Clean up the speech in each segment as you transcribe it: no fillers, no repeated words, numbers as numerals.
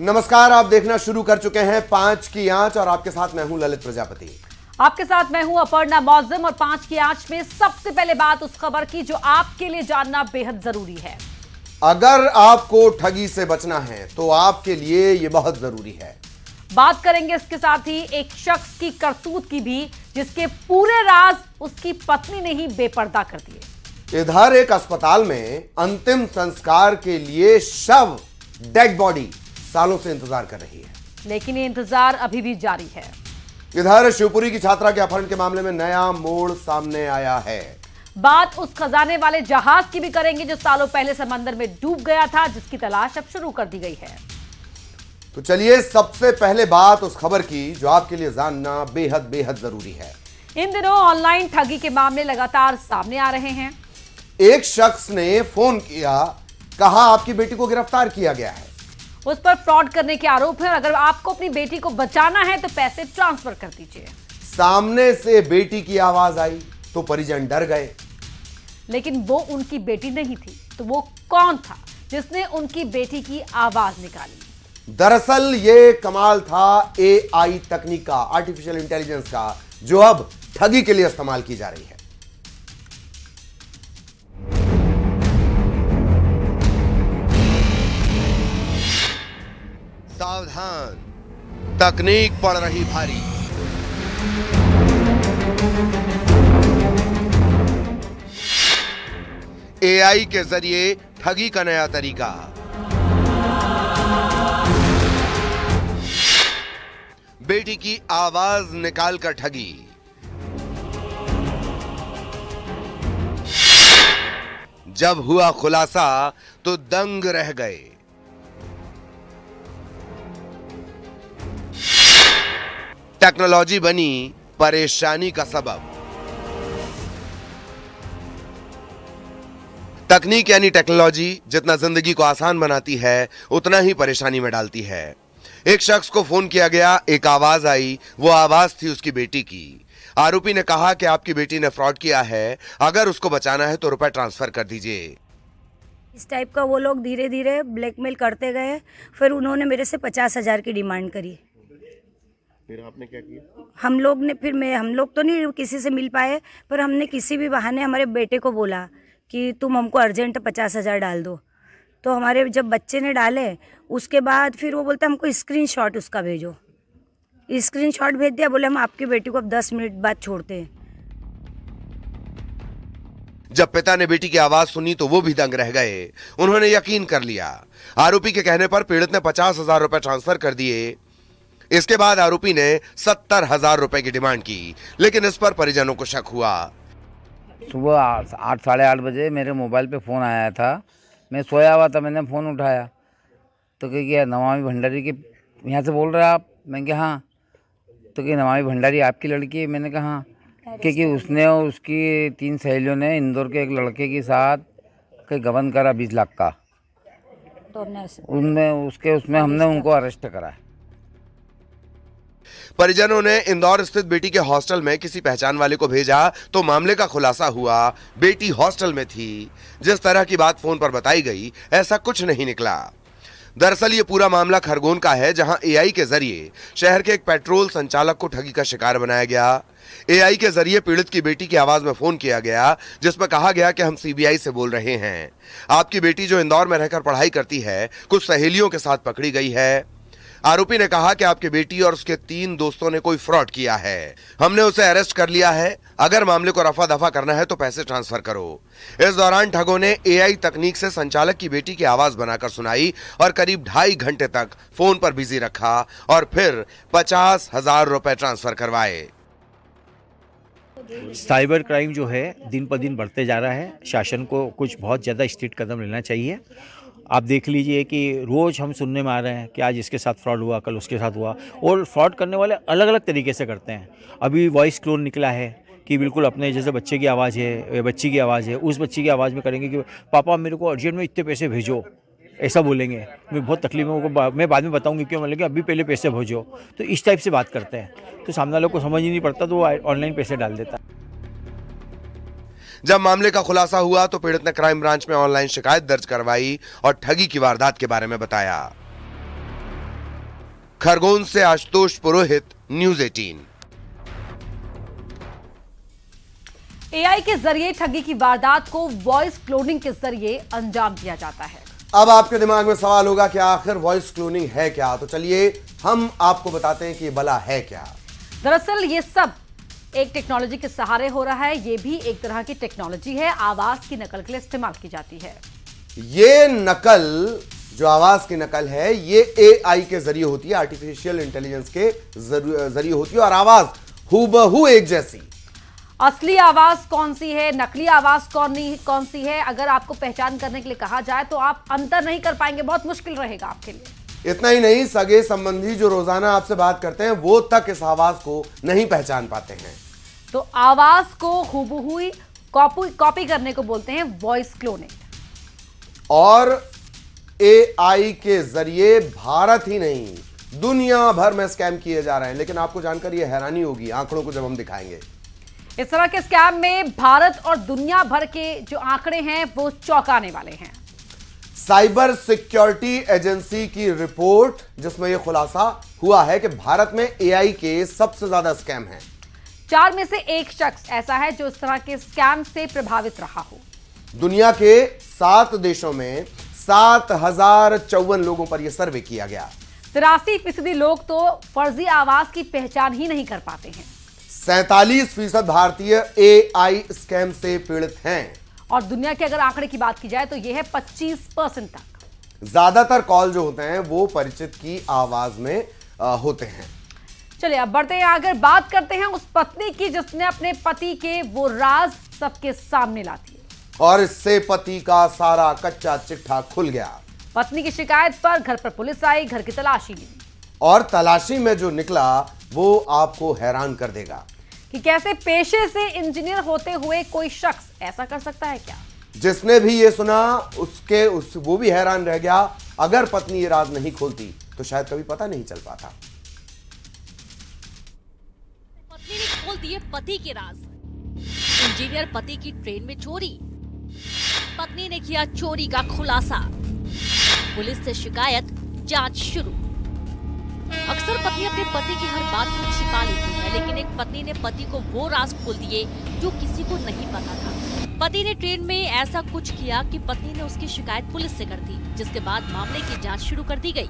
नमस्कार, आप देखना शुरू कर चुके हैं पांच की आंच और आपके साथ मैं हूं ललित प्रजापति। आपके साथ मैं हूं अपर्णा मौजम और पांच की आंच में सबसे पहले बात उस खबर की जो आपके लिए जानना बेहद जरूरी है। अगर आपको ठगी से बचना है तो आपके लिए ये बहुत जरूरी है। बात करेंगे इसके साथ ही एक शख्स की करतूत की भी जिसके पूरे राज उसकी पत्नी ने ही बेपर्दा कर दिए। इधर एक अस्पताल में अंतिम संस्कार के लिए शव, डेड बॉडी सालों से इंतजार कर रही है, लेकिन ये इंतजार अभी भी जारी है। इधर शिवपुरी की छात्रा के अपहरण के मामले में नया मोड़ सामने आया है। बात उस खजाने वाले जहाज की भी करेंगे जो सालों पहले समंदर में डूब गया था, जिसकी तलाश अब शुरू कर दी गई है। तो चलिए सबसे पहले बात उस खबर की जो आपके लिए जानना बेहद जरूरी है। इन दिनों ऑनलाइन ठगी के मामले लगातार सामने आ रहे हैं। एक शख्स ने फोन किया, कहा आपकी बेटी को गिरफ्तार किया गया है, उस पर फ्रॉड करने के आरोप है, अगर आपको अपनी बेटी को बचाना है तो पैसे ट्रांसफर कर दीजिए। सामने से बेटी की आवाज आई तो परिजन डर गए, लेकिन वो उनकी बेटी नहीं थी। तो वो कौन था जिसने उनकी बेटी की आवाज निकाली? दरअसल ये कमाल था एआई तकनीक का, आर्टिफिशियल इंटेलिजेंस का, जो अब ठगी के लिए इस्तेमाल की जा रही है। सावधान, तकनीक पड़ रही भारी। एआई के जरिए ठगी का नया तरीका। बेटी की आवाज निकालकर ठगी। जब हुआ खुलासा तो दंग रह गए। टेक्नोलॉजी बनी परेशानी का सबब। तकनीक यानी टेक्नोलॉजी जितना जिंदगी को आसान बनाती है उतना ही परेशानी में डालती है। एक शख्स को फोन किया गया, एक आवाज आई, वो आवाज थी उसकी बेटी की। आरोपी ने कहा कि आपकी बेटी ने फ्रॉड किया है, अगर उसको बचाना है तो रुपए ट्रांसफर कर दीजिए। इस टाइप का वो लोग धीरे धीरे ब्लैकमेल करते गए। फिर उन्होंने मेरे से 50,000 की डिमांड करी। फिर आपने क्या किया? हम लोग ने फिर हम लोग तो नहीं किसी से मिल पाए, पर हमने किसी भी बहाने हमारे बेटे को बोला कि तुम हमको अर्जेंट 50,000 डाल दो। तो हमारे जब बच्चे ने डाले उसके बाद फिर वो बोलता हमको स्क्रीनशॉट उसका भेजो। स्क्रीनशॉट भेज दिया, बोले हम आपकी बेटी को अब 10 मिनट बाद छोड़ते हैं। जब पिता ने बेटी की आवाज सुनी तो वो भी दंग रह गए। उन्होंने यकीन कर लिया। आरोपी के कहने पर पीड़ित ने 50,000 रुपए ट्रांसफर कर दिए। इसके बाद आरोपी ने 70,000 रुपए की डिमांड की, लेकिन इस पर परिजनों को शक हुआ। सुबह 8, साढ़े 8 बजे मेरे मोबाइल पे फ़ोन आया था। मैं सोया हुआ था, मैंने फ़ोन उठाया तो क्या नमामि भंडारी के यहाँ से बोल रहे आप? मैंने कहा हाँ। तो क्या नमामि भंडारी आपकी लड़की है? मैंने कहा हाँ। क्योंकि उसने और उसकी 3 सहेलियों ने इंदौर के एक लड़के के साथ के गबन करा 20 लाख का। उनमें हमने उनको अरेस्ट करा। परिजनों ने इंदौर स्थित बेटी के हॉस्टल में किसी पहचान वाले को भेजा तो मामले का खुलासा हुआ। बेटी हॉस्टल में थी। जिस तरह की बात फोन पर बताई गई ऐसा कुछ नहीं निकला। दरअसल ये पूरा मामला खरगोन का है, जहां एआई के जरिए शहर के एक पेट्रोल संचालक को ठगी का शिकार बनाया गया। एआई के जरिए पीड़ित की बेटी की आवाज में फोन किया गया, जिसमें कहा गया कि हम सीबीआई से बोल रहे हैं, आपकी बेटी जो इंदौर में रहकर पढ़ाई करती है कुछ सहेलियों के साथ पकड़ी गई है। आरोपी ने कहा कि आपकी बेटी और उसके 3 दोस्तों ने कोई फ्रॉड किया है, हमने उसे अरेस्ट कर लिया है, अगर मामले को रफा दफा करना है तो पैसे ट्रांसफर करो। इस दौरान ठगों ने एआई तकनीक से संचालक की बेटी की आवाज बनाकर सुनाई और करीब 2.5 घंटे तक फोन पर बिजी रखा और फिर 50,000 रुपए ट्रांसफर करवाए। साइबर क्राइम जो है दिन पर दिन बढ़ते जा रहा है। शासन को कुछ बहुत ज्यादा स्ट्रिक्ट कदम लेना चाहिए। आप देख लीजिए कि रोज़ हम सुनने में आ रहे हैं कि आज इसके साथ फ्रॉड हुआ, कल उसके साथ हुआ, और फ्रॉड करने वाले अलग अलग तरीके से करते हैं। अभी वॉइस क्लोन निकला है कि बिल्कुल अपने जैसे बच्चे की आवाज़ है, बच्ची की आवाज़ है, उस बच्ची की आवाज़ में करेंगे कि पापा मेरे को अर्जेंट में इतने पैसे भेजो, ऐसा बोलेंगे। मैं बहुत तकलीफ में, मैं बाद में बताऊँगी क्यों, मतलब अभी पहले पैसे भेजो। तो इस टाइप से बात करते हैं, तो सामने वालों को समझ ही नहीं पड़ता, तो वो ऑनलाइन पैसे डाल देता है। जब मामले का खुलासा हुआ तो पीड़ित ने क्राइम ब्रांच में ऑनलाइन शिकायत दर्ज करवाई और ठगी की वारदात के बारे में बताया। खरगोन से आशुतोष पुरोहित, न्यूज़ 18। एआई के जरिए ठगी की वारदात को वॉइस क्लोनिंग के जरिए अंजाम दिया जाता है। अब आपके दिमाग में सवाल होगा कि आखिर वॉइस क्लोनिंग है क्या, तो चलिए हम आपको बताते हैं कि भला है क्या। दरअसल ये सब एक टेक्नोलॉजी के सहारे हो रहा है। ये भी एक तरह की टेक्नोलॉजी है, आवाज की नकल के लिए इस्तेमाल की जाती है। ये नकल जो आवाज की नकल है ये एआई के जरिए होती है, आर्टिफिशियल इंटेलिजेंस के जरिए होती है, और आवाज हूबहू एक जैसी। असली आवाज कौन सी है, नकली आवाज कौन सी है, अगर आपको पहचान करने के लिए कहा जाए तो आप अंतर नहीं कर पाएंगे, बहुत मुश्किल रहेगा आपके लिए। इतना ही नहीं, सगे संबंधी जो रोजाना आपसे बात करते हैं वो तक इस आवाज को नहीं पहचान पाते हैं। तो आवाज को हूबहू कॉपी करने को बोलते हैं वॉइस क्लोनिंग। और एआई के जरिए भारत ही नहीं दुनिया भर में स्कैम किए जा रहे हैं, लेकिन आपको जानकर ये हैरानी होगी आंकड़ों को जब हम दिखाएंगे। इस तरह के स्कैम में भारत और दुनिया भर के जो आंकड़े हैं वो चौंकाने वाले हैं। साइबर सिक्योरिटी एजेंसी की रिपोर्ट जिसमें यह खुलासा हुआ है कि भारत में एआई के सबसे ज्यादा स्कैम हैं। 4 में से 1 शख्स ऐसा है जो इस तरह के स्कैम से प्रभावित रहा हो। दुनिया के 7 देशों में 7054 लोगों पर यह सर्वे किया गया। 83% लोग तो फर्जी आवाज की पहचान ही नहीं कर पाते हैं। 47% भारतीय एआई स्कैम से पीड़ित हैं। और दुनिया के अगर आंकड़े की बात की जाए तो यह है 25% तक। ज्यादातर कॉल जो होते हैं वो परिचित की आवाज में होते हैं। चलिए अब बढ़ते हैं, अगर बात करते हैं उस पत्नी की जिसने अपने पति के वो राज सबके सामने ला दिए और इससे पति का सारा कच्चा चिट्ठा खुल गया। पत्नी की शिकायत पर घर पर पुलिस आई, घर की तलाशी ली और तलाशी में जो निकला वो आपको हैरान कर देगा कि कैसे पेशे से इंजीनियर होते हुए कोई शख्स ऐसा कर सकता है क्या। जिसने भी ये सुना वो भी हैरान रह गया। अगर पत्नी ये राज नहीं खोलती तो शायद कभी पता नहीं चल पाता। पत्नी ने खोल दिए पति के राज। इंजीनियर पति की ट्रेन में चोरी, पत्नी ने किया चोरी का खुलासा, पुलिस से शिकायत, जांच शुरू। अक्सर पत्नी अपने पति की हर बात को छिपा लेती है, लेकिन एक पत्नी ने पति को वो राज खोल दिए जो किसी को नहीं पता था। पति ने ट्रेन में ऐसा कुछ किया कि पत्नी ने उसकी शिकायत पुलिस से कर दी, जिसके बाद मामले की जांच शुरू कर दी गई।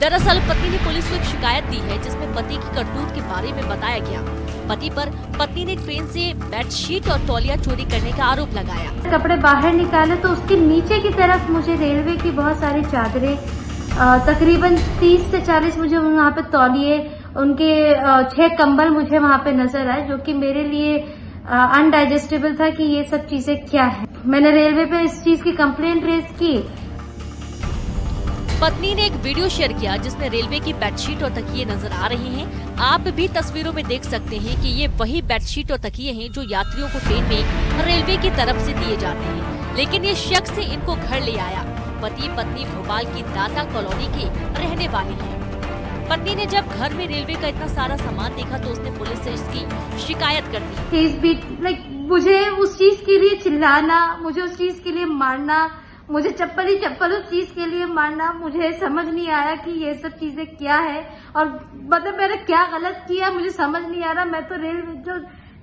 दरअसल पत्नी ने पुलिस को एक शिकायत दी है जिसमें पति की करतूत के बारे में बताया गया। पति पर पत्नी ने ट्रेन से बेडशीट और तौलिया चोरी करने का आरोप लगाया। कपड़े बाहर निकाले तो उसके नीचे की तरफ मुझे रेलवे की बहुत सारी चादरें, तकरीबन 30 से 40 मुझे वहाँ पे तौलिए, उनके 6 कंबल मुझे वहाँ पे नजर आए, जो कि मेरे लिए अनडाइजेस्टेबल था कि ये सब चीजें क्या है। मैंने रेलवे पे इस चीज की कंप्लेंट रेज की। पत्नी ने एक वीडियो शेयर किया जिसमें रेलवे की बेडशीट और तकिए नजर आ रहे हैं। आप भी तस्वीरों में देख सकते हैं कि ये वही बेडशीट और तकिए हैं जो यात्रियों को ट्रेन में रेलवे की तरफ से दिए जाते हैं, लेकिन ये शख्स इनको घर ले आया। पति पत्नी भोपाल की दाता कॉलोनी के रहने वाले हैं। पत्नी ने जब घर में रेलवे का इतना सारा सामान देखा तो उसने पुलिस से इसकी शिकायत कर दी। मुझे उस चीज के लिए चिल्लाना, मुझे उस चीज के लिए मारना, मुझे चप्पल ही चप्पल उस चीज के लिए मारना, मुझे समझ नहीं आया कि ये सब चीजें क्या है और मतलब मैंने क्या गलत किया, मुझे समझ नहीं आ रहा। मैं तो रेलवे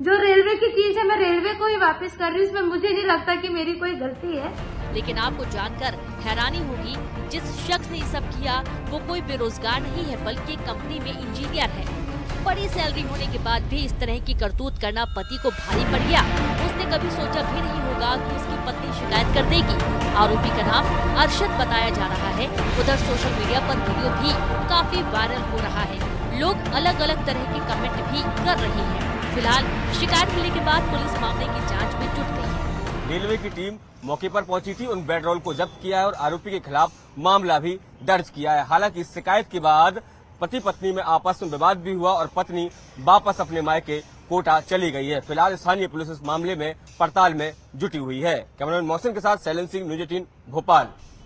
जो रेलवे की चीज है मैं रेलवे को ही वापस कर रही हूँ, इसमें मुझे नहीं लगता कि मेरी कोई गलती है। लेकिन आपको जानकर हैरानी होगी, जिस शख्स ने ये सब किया वो कोई बेरोजगार नहीं है बल्कि कंपनी में इंजीनियर है। बड़ी सैलरी होने के बाद भी इस तरह की करतूत करना पति को भारी पड़ गया। उसने कभी सोचा भी नहीं होगा कि उसकी पत्नी शिकायत कर देगी। आरोपी का नाम अरशद बताया जा रहा है। उधर सोशल मीडिया पर वीडियो भी काफी वायरल हो रहा है, लोग अलग अलग तरह के कमेंट भी कर रहे हैं। फिलहाल शिकायत मिलने के बाद पुलिस मामले की जाँच में जुट गयी है। रेलवे की टीम मौके पर पहुंची थी, उन बेडरोल को जब्त किया है और आरोपी के खिलाफ मामला भी दर्ज किया है। हालांकि इस शिकायत के बाद पति पत्नी में आपस में विवाद भी हुआ और पत्नी वापस अपने मायके कोटा चली गई है। फिलहाल स्थानीय पुलिस इस मामले में पड़ताल में जुटी हुई है। कैमरामैन मौसम के साथ शैलेंद्र सिंह, न्यूज़ 18 भोपाल।